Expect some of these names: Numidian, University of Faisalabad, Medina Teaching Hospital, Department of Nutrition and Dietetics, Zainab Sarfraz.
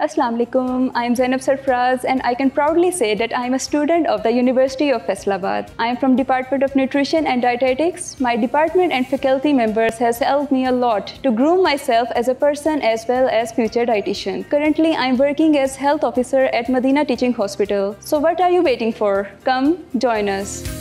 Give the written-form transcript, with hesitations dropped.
Assalamu alaikum, I am Zainab Sarfraz and I can proudly say that I am a student of the University of Faisalabad. I am from Department of Nutrition and Dietetics. My department and faculty members has helped me a lot to groom myself as a person as well as future dietitian. Currently, I am working as health officer at Medina Teaching Hospital. So what are you waiting for? Come join us.